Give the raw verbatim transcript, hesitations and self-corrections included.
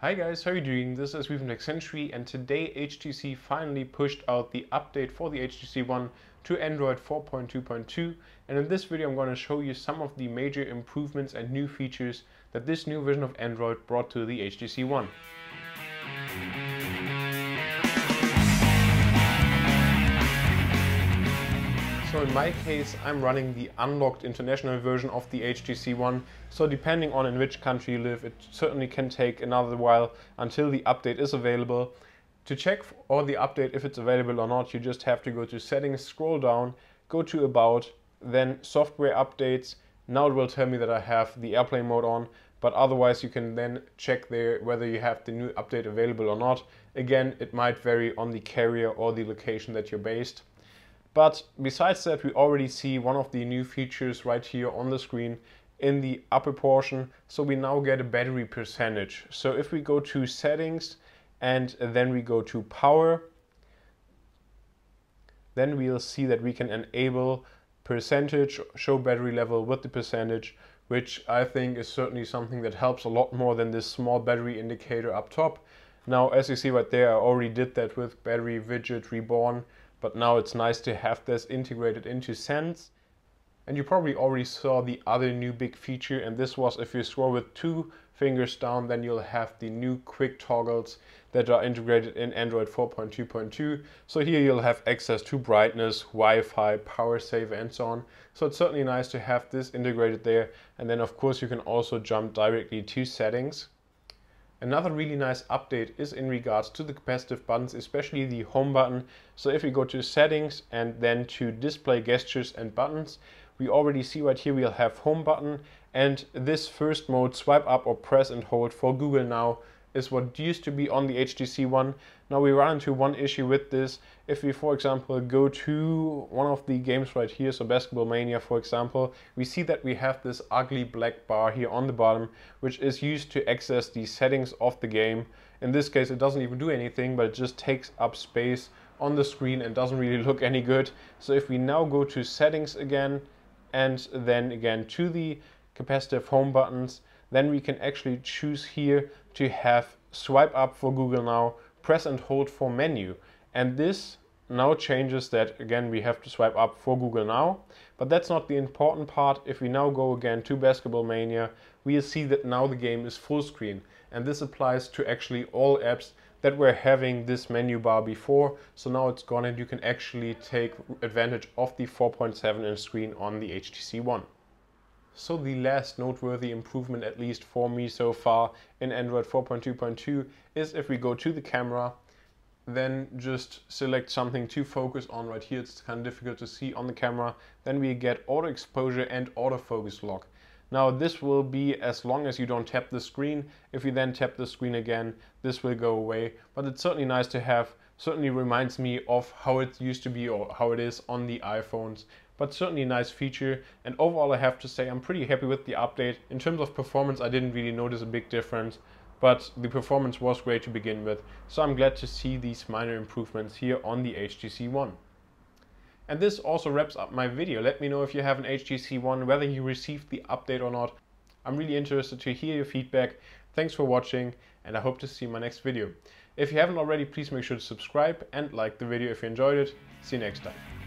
Hi guys, how are you doing? This is Weave from Tech Century, and today H T C finally pushed out the update for the H T C One to Android four point two point two, and in this video I'm going to show you some of the major improvements and new features that this new version of Android brought to the H T C One. So in my case, I'm running the unlocked international version of the H T C One, so depending on in which country you live, it certainly can take another while until the update is available. To check for the update if it's available or not, you just have to go to Settings, scroll down, go to About, then Software Updates. Now it will tell me that I have the airplane mode on, but otherwise you can then check there whether you have the new update available or not. Again, it might vary on the carrier or the location that you're based. But besides that, we already see one of the new features right here on the screen in the upper portion. So we now get a battery percentage. So if we go to settings and then we go to power, then we'll see that we can enable percentage, show battery level with the percentage, which I think is certainly something that helps a lot more than this small battery indicator up top. Now, as you see right there, I already did that with Battery Widget Reborn. But now it's nice to have this integrated into Sense. And you probably already saw the other new big feature, and this was if you scroll with two fingers down, then you'll have the new quick toggles that are integrated in Android four point two point two. So here you'll have access to brightness, Wi-Fi, power save, and so on. So it's certainly nice to have this integrated there. And then of course you can also jump directly to settings. Another really nice update is in regards to the capacitive buttons, especially the home button. So if we go to settings and then to display gestures and buttons, we already see right here we'll have home button, and this first mode, swipe up or press and hold for Google Now, is what used to be on the H T C One. Now we run into one issue with this. If we, for example, go to one of the games right here, so Basketball Mania, for example, we see that we have this ugly black bar here on the bottom, which is used to access the settings of the game. In this case, it doesn't even do anything, but it just takes up space on the screen and doesn't really look any good. So if we now go to settings again, and then again to the capacitive home buttons, then we can actually choose here to have swipe up for Google Now, press and hold for menu. And this now changes that, again, we have to swipe up for Google Now. But that's not the important part. If we now go again to Basketball Mania, we'll see that now the game is full screen. And this applies to actually all apps that were having this menu bar before. So now it's gone and you can actually take advantage of the four point seven inch screen on the H T C One. So the last noteworthy improvement, at least for me so far, in Android four point two point two is if we go to the camera, then just select something to focus on. Right here it's kind of difficult to see on the camera. Then we get auto exposure and autofocus lock. Now this will be as long as you don't tap the screen. If you then tap the screen again, this will go away. But it's certainly nice to have, certainly reminds me of how it used to be or how it is on the iPhones. But certainly a nice feature, and overall I have to say I'm pretty happy with the update. In terms of performance, I didn't really notice a big difference, but the performance was great to begin with, so I'm glad to see these minor improvements here on the H T C One. And this also wraps up my video. Let me know if you have an H T C One, whether you received the update or not. I'm really interested to hear your feedback. Thanks for watching, and I hope to see you in my next video. If you haven't already, please make sure to subscribe and like the video if you enjoyed it. See you next time.